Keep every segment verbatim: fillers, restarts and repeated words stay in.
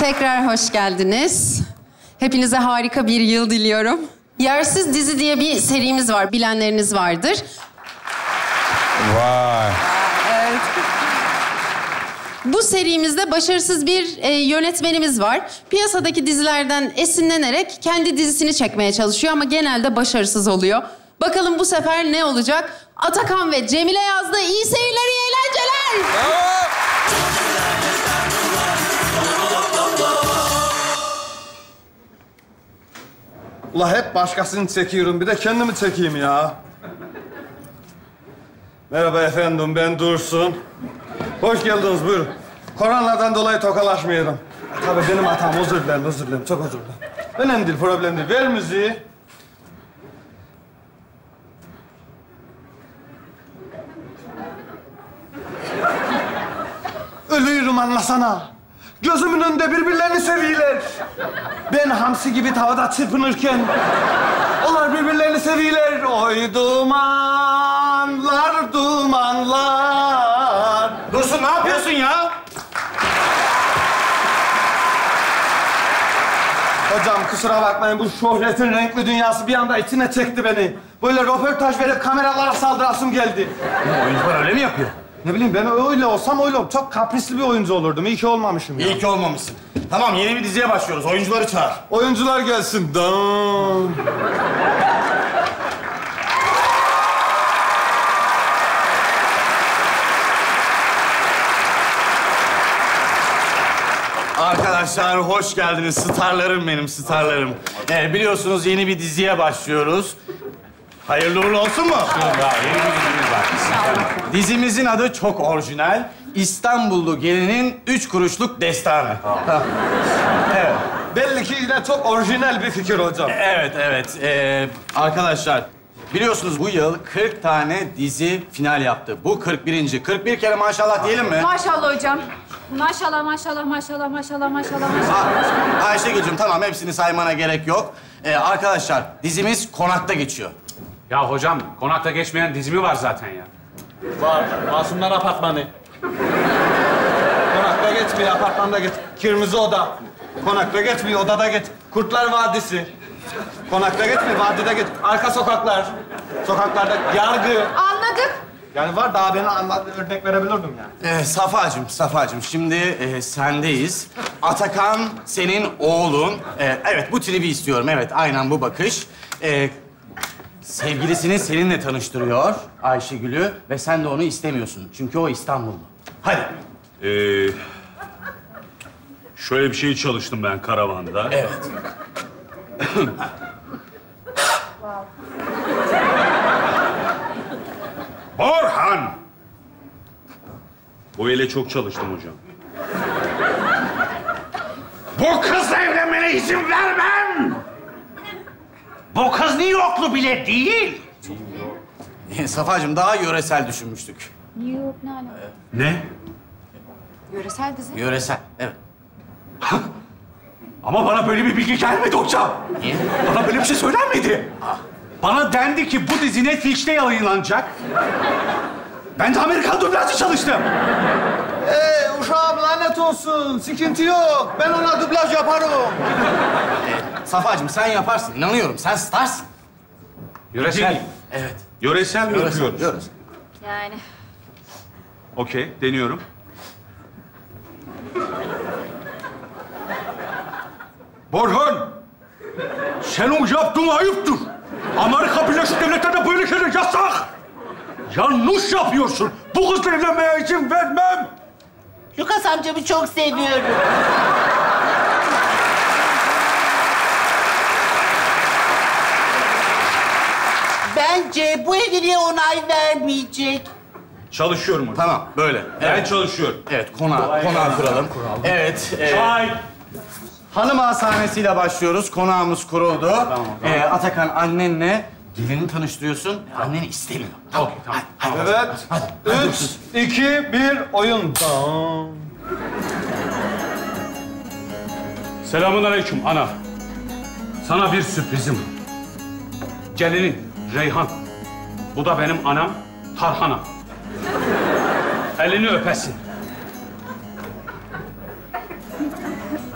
Tekrar hoş geldiniz. Hepinize harika bir yıl diliyorum. Yersiz dizi diye bir serimiz var. Bilenleriniz vardır. Vay. Evet. Bu serimizde başarısız bir e, yönetmenimiz var. Piyasadaki dizilerden esinlenerek kendi dizisini çekmeye çalışıyor ama genelde başarısız oluyor. Bakalım bu sefer ne olacak? Atakan ve Cemile yazdı. İyi seyirler, iyi eğlenceler. Bravo. Ula hep başkasını çekiyorum, bir de kendimi çekeyim ya. Merhaba efendim, ben Dursun. Hoş geldiniz, buyurun. Koronadan dolayı tokalaşmıyorum. Tabii benim hatam, özür dilerim, özür dilerim, çok özür dilerim. Önemli değil, problem değil. Ver müziği. Ölüyorum, anlasana. Gözümün önünde birbirlerini seviyorlar. Ben hamsi gibi tavada çırpınırken onlar birbirlerini seviyorlar. Oy dumanlar, dumanlar. Dursun, ne yapıyorsun ya? Hocam kusura bakmayın, bu şöhretin renkli dünyası bir anda içine çekti beni. Böyle röportaj verip kameralara saldırasım geldi. Ya, oyuncular öyle mi yapıyor? Ne bileyim, ben öyle olsam öyle olup çok kaprisli bir oyuncu olurdum. İyi ki olmamışım ya. İyi ki olmamışsın. Tamam, yeni bir diziye başlıyoruz. Oyuncuları çağır. Oyuncular gelsin. Dam. Arkadaşlar hoş geldiniz. Starlarım benim, starlarım. Ee, biliyorsunuz yeni bir diziye başlıyoruz. Hayırlı uğurlu olsun mu? Ya, yeni bir dizimiz var. İnşallah. Dizimizin adı çok orijinal. İstanbullu gelinin üç kuruşluk destanı. Evet. Belli ki yine çok orijinal bir fikir hocam. Evet, evet. Ee, arkadaşlar, biliyorsunuz bu yıl kırk tane dizi final yaptı. Bu kırk birinci. kırk bir kere maşallah diyelim mi? Maşallah hocam. Maşallah, maşallah, maşallah, maşallah, maşallah, maşallah. Ayşegül'cüm, tamam, hepsini saymana gerek yok. Ee, arkadaşlar, dizimiz konakta geçiyor. Ya hocam, konakta geçmeyen dizi mi var zaten ya? Var. Masumlar Apartmanı. Konakta geçmiyor, apartmanda geç. Kırmızı Oda. Konakta geçmiyor, odada geç. Kurtlar Vadisi. Konakta geçmiyor, vadide geç. Arka Sokaklar. Sokaklarda Yargı. Anladık. Yani var, daha beni anlattı, örnek verebilirdim yani. Ee, Safa'cığım, Safa'cığım, şimdi e, sendeyiz. Atakan senin oğlun. Ee, evet, bu tribi istiyorum. Evet, aynen bu bakış. Ee, Sevgilisini seninle tanıştırıyor Ayşegül'ü ve sen de onu istemiyorsun. Çünkü o İstanbullu. Hadi. Ee, şöyle bir şey çalıştım ben karavanda. Evet. Borhan! Bu ile çok çalıştım hocam. Bu kızla evlenmene izin vermem! Bu kız New Yorklu bile değil. Safa'cığım, daha yöresel düşünmüştük. New York ne alaka? Ne? Yöresel dizi. Yöresel, evet. Ama bana böyle bir bilgi gelmedi hocam. Niye? Bana böyle bir şey söylenmedi. Ah. Bana dendi ki bu dizi Netflix'te yayınlanacak. Ben de Amerikan dublajı çalıştım. Ee, uşağım lanet olsun, sıkıntı yok. Ben ona dublaj yaparım. Safa'cığım, sen yaparsın. İnanıyorum. Sen starsın. Yöresel. Evet. Yöresel mi yapıyoruz? Yöresel. Yani. Okey. Deniyorum. Borhan! Sen o yaptığın ayıptır. Amerika Birleşik Devletleri'nde böyle şeyler yasak. Yanlış yapıyorsun. Bu kızla evlenmeye izin vermem. Lucas amcamı çok seviyorum. Bence bu evliliğe onay vermeyecek. Çalışıyorum hocam. Tamam, böyle. Ben evet. çalışıyorum. Evet, konağı, konağı kuralım. Kuralım. Evet. E, Çay! Hanım ağa sahnesiyle başlıyoruz. Konağımız kuruldu. Tamam, tamam. E, Atakan, annenle gelini tanıştırıyorsun. Tamam. Annen istemiyor. Tamam, okay, tamam. Hadi, hadi. Evet. Hadi. Hadi. Üç, hadi. iki, bir, oyun. Tamam. Selamünaleyküm ana. Sana bir sürprizim. Gelinin Reyhan. Bu da benim anam Tarhana. Elini öpesin.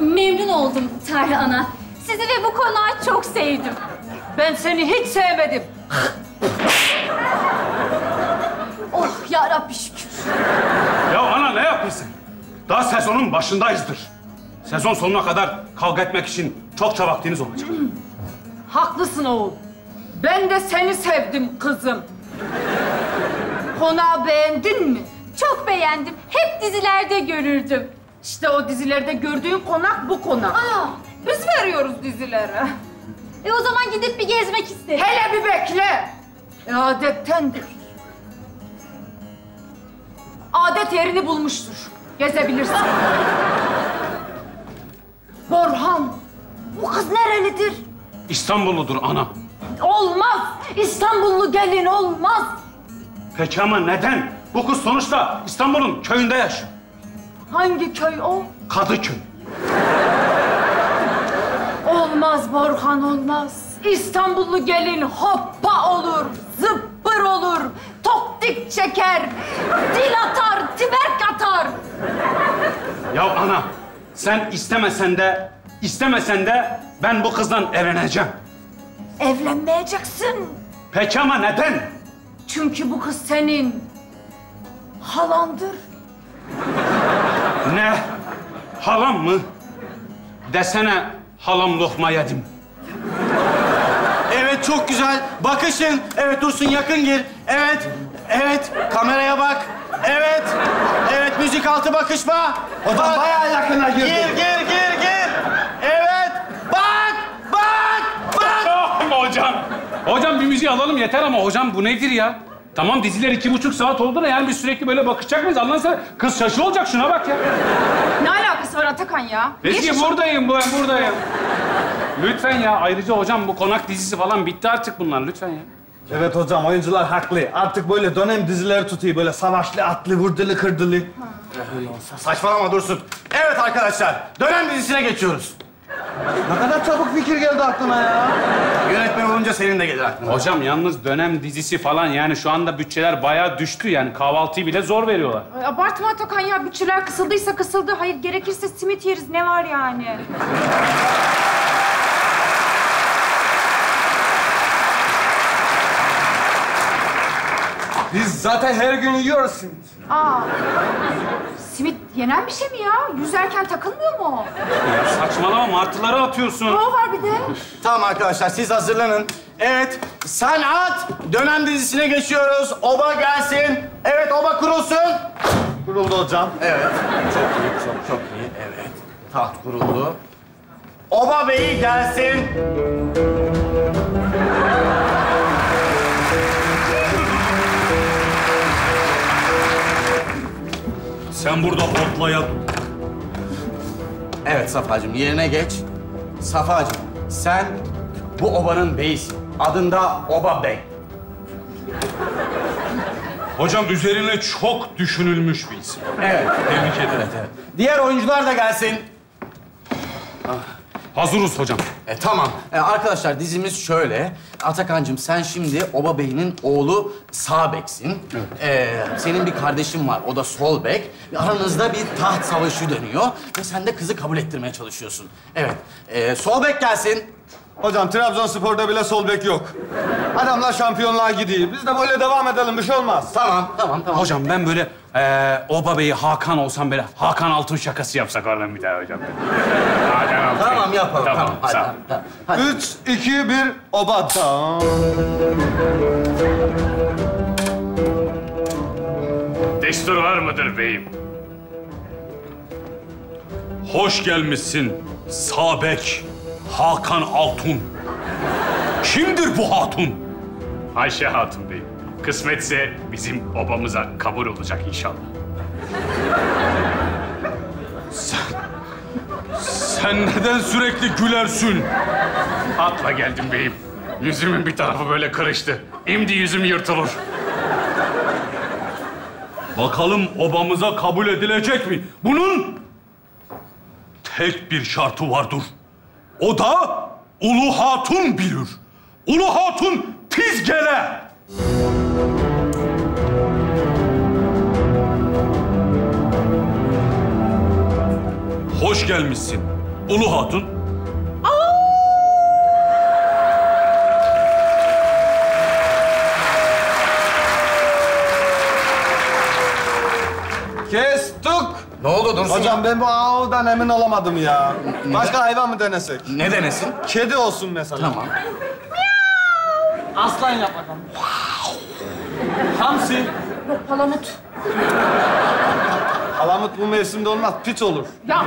Memnun oldum Tarhana. Sizi ve bu konağı çok sevdim. Ben seni hiç sevmedim. Oh yarabbi şükür. Ya ana ne yapıyorsun? Daha sezonun başındayızdır. Sezon sonuna kadar kavga etmek için çokça vaktiniz olacak. Haklısın oğul. Ben de seni sevdim kızım. Konağı beğendin mi? Çok beğendim. Hep dizilerde görürdüm. İşte o dizilerde gördüğün konak bu konak. Aa, biz veriyoruz dizilere. E o zaman gidip bir gezmek isterim. Hele bir bekle. E adettendir. Adet yerini bulmuştur. Gezebilirsin. Borhan, bu kız nerelidir? İstanbulludur ana. Olmaz. İstanbullu gelin olmaz. Peki ama neden? Bu kız sonuçta İstanbul'un köyünde yaşıyor. Hangi köy o? Kadıköy. Olmaz Borhan, olmaz. İstanbullu gelin hoppa olur, zıppır olur, toktik çeker, dil atar, tiberk atar. Ya ana, sen istemesen de, istemesen de ben bu kızdan evleneceğim. Evlenmeyeceksin. Peki ama neden? Çünkü bu kız senin halandır. Ne? Halam mı? Desene halam lokma yedim. Evet çok güzel. Bakışın. Evet Dursun yakın gir. Evet. Evet. Kameraya bak. Evet. Evet müzik altı bakışma. O da bayağı yakına girdi. Gir gir gir gir. Evet. Bak. Bak. Bak. Oh, hocam. Hocam bir müziği alalım yeter ama hocam bu nedir ya? Tamam diziler iki buçuk saat oldu da yani biz sürekli böyle bakacak mıyız? Anlarsana kız şaşı olacak şuna bak ya. Ne alakası var Atakan ya? Peki buradayım ben buradayım. Lütfen ya ayrıca hocam bu konak dizisi falan bitti artık bunlar lütfen ya. Evet hocam oyuncular haklı. Artık böyle dönem dizileri tutuyor böyle savaşlı, atlı, vurdulu, kırdılı. Saçmalama Dursun. Evet arkadaşlar dönem dizisine geçiyoruz. Ne kadar çabuk fikir geldi aklına ya. Yönetmen olunca senin de gelir aklına. Hocam yalnız dönem dizisi falan yani şu anda bütçeler bayağı düştü yani kahvaltıyı bile zor veriyorlar. Ay, abartma Atakan ya bütçeler kısıldıysa kısıldı. Hayır gerekirse simit yeriz ne var yani. Biz zaten her gün yiyoruz simit. Aa. Simit yenen bir şey mi ya? Yüzerken takılmıyor mu? Ya saçmalama, martıları atıyorsun. Ne var bir de? Tamam arkadaşlar, siz hazırlanın. Evet, sanat dönem dizisine geçiyoruz. Oba gelsin. Evet, oba kurulsun. Kuruldu hocam. Evet. Çok iyi, çok çok iyi. Evet. Taht kuruldu. Oba Bey'i gelsin. Sen burada hortlayan. Evet Safa'cığım, yerine geç. Safa'cığım, sen bu obanın beyisin. Adında Oba Bey. Hocam üzerine çok düşünülmüş bir isim. Evet. Tebrik ederim. Evet, evet. Diğer oyuncular da gelsin. Ah. Hazırız hocam. E, tamam. E, arkadaşlar dizimiz şöyle. Atakan'cığım sen şimdi Oba Bey'in oğlu sağ beksin. Evet. E, senin bir kardeşin var, o da sol bek. Aranızda bir taht savaşı dönüyor ve sen de kızı kabul ettirmeye çalışıyorsun. Evet, e, sol bek gelsin. Hocam Trabzonspor'da bile sol bek yok. Adamlar şampiyonluğa gidiyor. Biz de böyle devam edelim, bir şey olmaz. Tamam, tamam, tamam. Hocam ben böyle e, Oba Bey'i Hakan olsam böyle Hakan Altun şakası yapsak oradan bir daha hocam. Tamam yapalım. Tamam, tamam. Hadi, hadi. Üç, iki, bir, oba. Tamam. Destur var mıdır beyim? Hoş gelmişsin Sabek Hakan Altun. Kimdir bu hatun? Ayşe Hatun beyim. Kısmetse bizim obamıza kabul olacak inşallah. Sen... Sen neden sürekli gülersin? Atla geldim beyim. Yüzümün bir tarafı böyle kırıştı. Şimdi yüzüm yırtılır. Bakalım obamıza kabul edilecek mi? Bunun tek bir şartı vardır. O da Ulu Hatun bilir. Ulu Hatun tiz gele. Hoş gelmişsin Ulu Hatun. Aa! Kestik. Ne oldu Dursun? Hocam ben bu ağdan emin olamadım ya. Ne? Başka hayvan mı denesek? Ne denesin? Kedi olsun mesela. Tamam. Aslan yap bakalım. Hamsi. Yok, palamut. Palamut bu mevsimde olmaz, pit olur. Ya.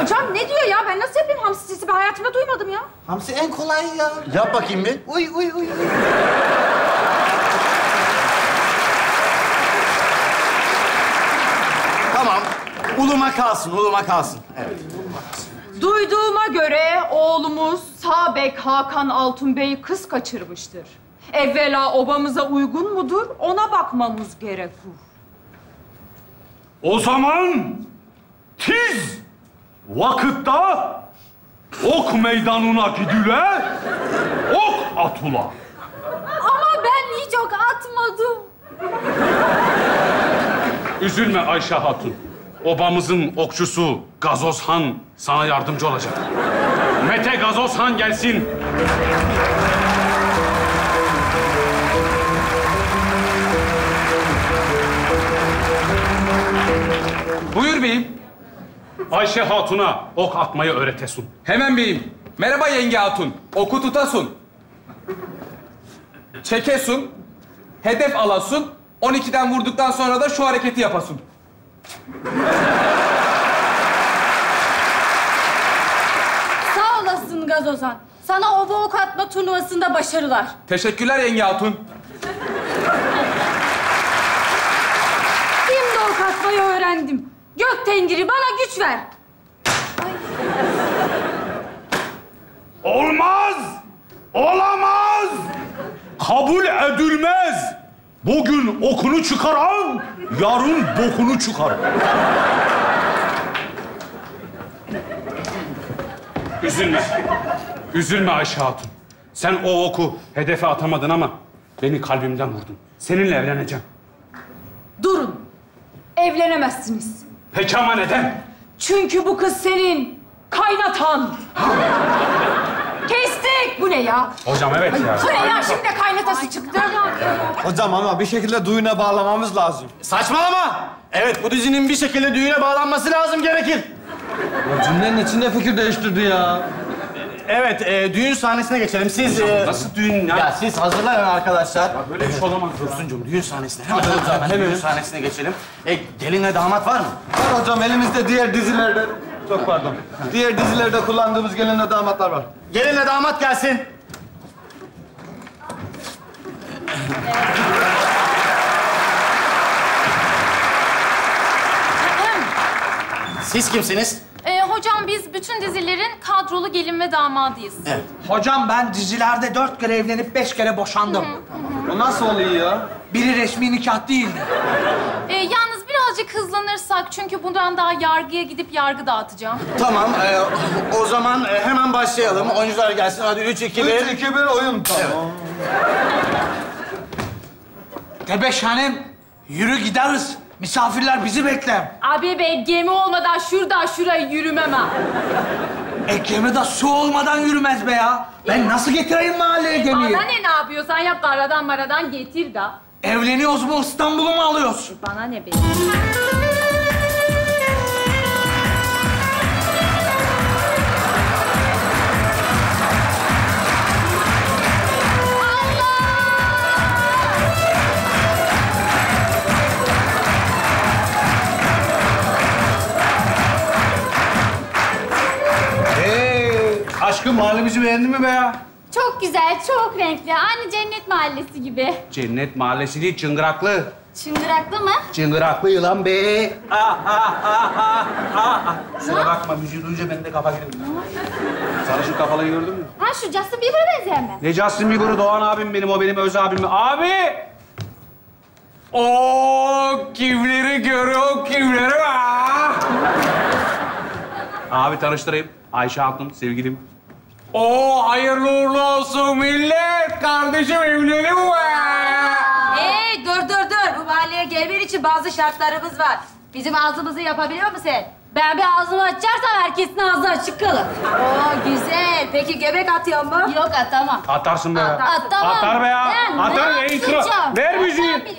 Hocam ne diyor ya? Ben nasıl yapayım hamsi sesi? Ben hayatımda duymadım ya. Hamsi en kolay ya. Yap bakayım bir. Uy, uy, uy, uy. Tamam. Uluma kalsın, uluma kalsın. Evet. Duyduğuma göre oğlumuz Sabek Hakan Altun Bey kız kaçırmıştır. Evvela obamıza uygun mudur, ona bakmamız gerekir. O zaman tiz vakıtta ok meydanına gidüle, ok atula. Ama ben hiç ok atmadım. Üzülme Ayşe Hatun. Obamızın okçusu Gazoz Han sana yardımcı olacak. Mete Gazoz Han gelsin. Buyur beyim. Ayşe Hatun'a ok atmayı öğretesun. Hemen beyim. Merhaba yenge hatun. Oku tutasun. Çekesun. Hedef alasun. on ikiden vurduktan sonra da şu hareketi yapasun. Sağ olasın Gazoz Han. Sana ova ok atma turnuvasında başarılar. Teşekkürler yenge hatun. Şimdi ok atmayı öğrendim. Gök tengiri bana güç ver. Ay. Olmaz! Olamaz! Kabul edilmez! Bugün okunu çıkaran, yarın bokunu çıkar. Üzülme. Üzülme Ayşe Hatun. Sen o oku hedefe atamadın ama beni kalbimden vurdun. Seninle evleneceğim. Durun. Evlenemezsiniz. Peki ama neden? Çünkü bu kız senin kaynatan. Kestik. Bu ne ya? Hocam evet ya. Bu ne ya? Şimdi de kaynatası çıktı. Hocam ama bir şekilde düğüne bağlamamız lazım. Saçmalama. Evet, bu dizinin bir şekilde düğüne bağlanması lazım gerekir. Ya cümlenin içinde fikir değiştirdi ya. Evet, e, düğün sahnesine geçelim. Siz... E, Nasıl düğün ya? Ya siz hazırlayın arkadaşlar. Ya böyle bir şey olamaz. Dursuncuğum, düğün sahnesine. Hemen hocam, hemen düğün sahnesine geçelim. E, gelinle damat var mı? Var hocam, elimizde diğer dizilerde... Çok pardon. Diğer dizilerde kullandığımız gelinle damatlar var. Gelinle damat gelsin. Siz kimsiniz? Ee, hocam biz bütün dizilerin kadrolu gelin ve damadıyız. Evet. Hocam ben dizilerde dört kere evlenip beş kere boşandım. Hı hı. O nasıl oluyor ya? Biri resmi nikah değildi. Ee, yalnız birazcık hızlanırsak çünkü bundan daha yargıya gidip yargı dağıtacağım. Tamam. E, o zaman hemen başlayalım. Oyuncular gelsin. Hadi üç, iki, bir. Üç, iki, bir oyun. Tamam. Tebeş Hanım, yürü gideriz. Misafirler bizi bekler. Abi ben gemi olmadan şuradan şuraya yürümem ha. E gemi de su olmadan yürümez be ya. Ben nasıl getireyim mahalleye gemiyi? Bana ne, ne yapıyorsan yap, karadan maradan getir de. Evleniyoruz mu, İstanbul'u mu alıyorsun? Bana ne be? Aşkım, mahallemizi beğendin mi be ya? Çok güzel, çok renkli. Aynı Cennet Mahallesi gibi. Cennet Mahallesi değil, Çıngıraklı. Çıngıraklı mı? Çıngıraklı yılan be. Ah, ah, ah, ah, ah. Şuna bakma, müziği duyunca benim de kafa gidiyor. Sarışın kafalı gördün mü? Ha, şu Justin Bieber'a benzeyen mi? Ne Justin Bieber'ı? Doğan abim benim, o benim öz abim. Abi! O kimleri gör, o kimleri var. Abi tanıştırayım. Ayşe Hatun, sevgilim. Oo, hayırlı uğurlu olsun millet. Kardeşim evlenelim mi? Hey, dur dur dur. Bu mahalleye gelmen için bazı şartlarımız var. Bizim ağzımızı yapabiliyor musun sen? Ben bir ağzımı açarsam herkesin ağzı açık kalır. Oo güzel. Peki göbek atıyor mu? Yok atamam. Atarsın be. At, atamam. Atar be ya. Ben atar ne intro. Ver müziği.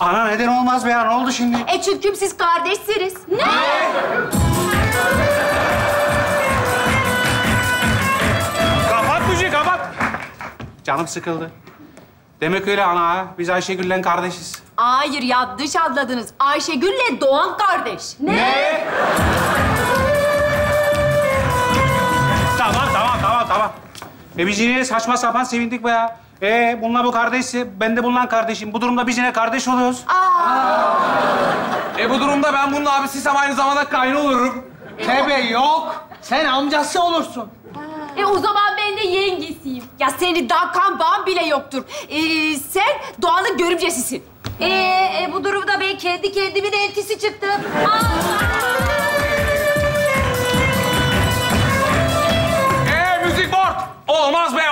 Ana neden olmaz be ya? Ne oldu şimdi? E çünkü siz kardeşsiniz. Ne? Ne? Kapat müziği, kapat. Canım sıkıldı. Demek öyle ana ha. Biz Ayşegül'le kardeşiz. Hayır, yanlış anladınız. Ayşegül'le Doğan kardeş. Ne? Ne? Tamam, tamam, tamam, tamam. E biz yine saçma sapan sevindik be ya. Ee, bununla bu kardeşse, ben de bununla kardeşim. Bu durumda biz yine kardeş oluyoruz. Aa. Aa. E bu durumda ben bunun abisiysem aynı zamanda kaynı olurum. E, Tebe o... yok. Sen amcası olursun. Aa. E o zaman ben de yengesiyim. Ya senin daha kan bağın bile yoktur. Ee, sen Doğan'ın görümcesisin. Ee, e, bu durumda ben kendi kendimi de etkisi çıktım. Ee, müzik board. Olmaz be.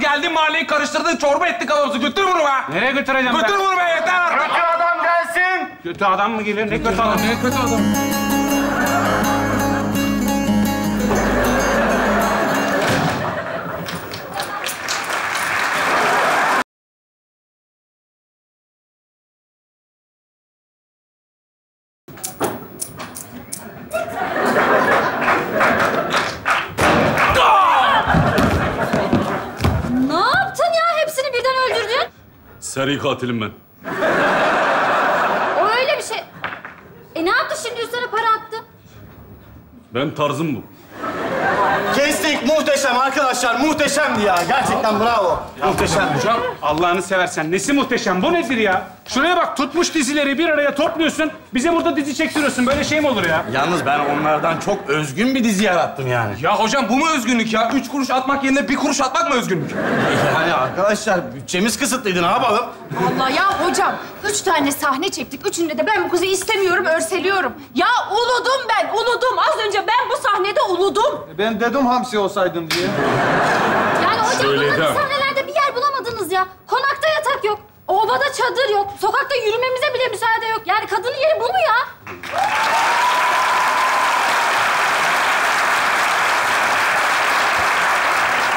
Geldim mahalleyi karıştırdın, çorba ettik adamızı. Götür bunu be. Nereye götüreceğim Götür ben? Götür bunu be, yeter artık. Kötü adam gelsin. Kötü adam mı gelir? Ne kötü, kötü adam? adam? Ne kötü adam? Seri katilim ben. O öyle bir şey. E ne yaptı şimdi üstüne para attı? Benim tarzım bu. Kestik, muhteşem arkadaşlar, muhteşemdi ya. Gerçekten bravo. Ya muhteşem. Hocam Allah'ını seversen nesi muhteşem? Bu nedir ya? Şuraya bak, tutmuş dizileri bir araya topluyorsun. Bize burada dizi çektiriyorsun. Böyle şey mi olur ya? Yalnız ben onlardan çok özgün bir dizi yarattım yani. Ya hocam bu mu özgünlük ya? Üç kuruş atmak yerine bir kuruş atmak mı özgünlük? Yani arkadaşlar bütçemiz kısıtlıydı. Ne yapalım? Vallahi ya hocam üç tane sahne çektik. Üçünde de ben bu kızı istemiyorum, örseliyorum. Ya uludum ben, uludum. Az önce ben bu sahnede uludum. Ben dedim hamsi olsaydım diye. Yani hocam bunların sahnelerde bir yer bulamadınız ya. Konakta yatak yok. Ovada çadır yok. Sokakta yürümemize bile müsaade yok. Yani kadının yeri bu mu ya?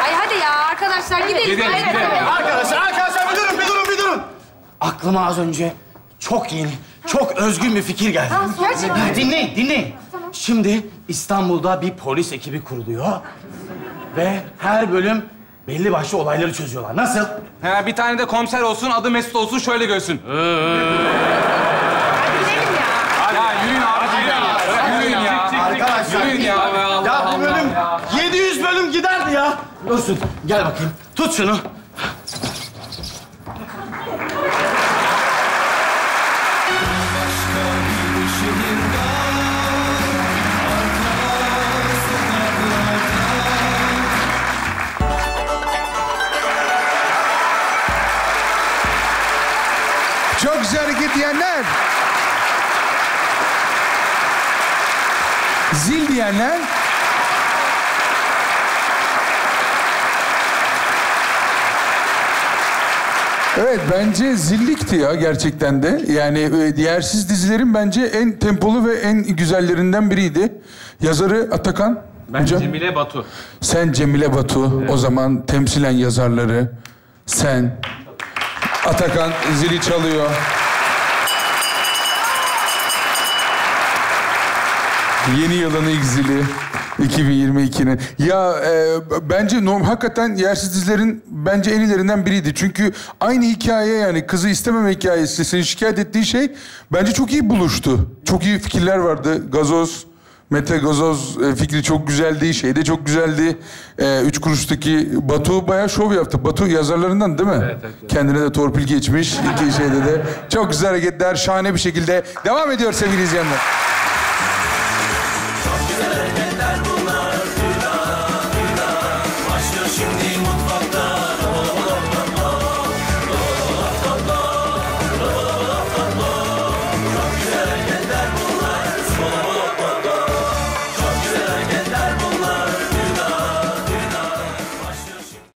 Ay hadi ya arkadaşlar gidelim. Gidelim, gidelim. gidelim. Arkadaşlar, arkadaşlar bir durun, bir durun, bir durun. Aklıma az önce çok yeni, çok özgün bir fikir geldi. Ha, gerçekten. Dinleyin, dinleyin. Şimdi İstanbul'da bir polis ekibi kuruluyor. Ve her bölüm belli başlı olayları çözüyorlar. Nasıl? He, bir tane de komiser olsun, adı Mesut olsun, şöyle görsün. Hadi gidelim ya. Hadi ya, yürüyün abi, yürüyün ya. Yürüyün ya. Arkadaşlar, yürüyün ya. Ya bu bölüm, yedi yüz bölüm giderdi ya. Dursun, gel bakayım. Tut şunu. Çok güzel hareket diyenler. Zil diyenler. Evet, bence zillikti ya gerçekten de. Yani Yersiz dizilerin bence en tempolu ve en güzellerinden biriydi. Yazarı Atakan. Ben hocam. Cemile Batu. Sen Cemile Batu. Evet. O zaman temsilen yazarları sen. Atakan zili çalıyor. Yeni yılın ilk zili iki bin yirmi ikinin. Ya e, bence norm, hakikaten Yersiz dizilerin bence en ilerinden biriydi. Çünkü aynı hikaye, yani kızı istememe hikayesi, seni şikayet ettiği şey bence çok iyi buluştu. Çok iyi fikirler vardı. Gazoz, Mete Gazoz fikri çok güzeldi. Şey de çok güzeldi. Ee, üç kuruştaki Batu bayağı şov yaptı. Batu yazarlarından değil mi? Evet, evet. Kendine de torpil geçmiş. İki şeyde de. Çok güzel hareketler. Şahane bir şekilde devam ediyor sevgili izleyenler. Çok güzel hareketler bunlar. Duyla, duyla. Başlıyor şimdi.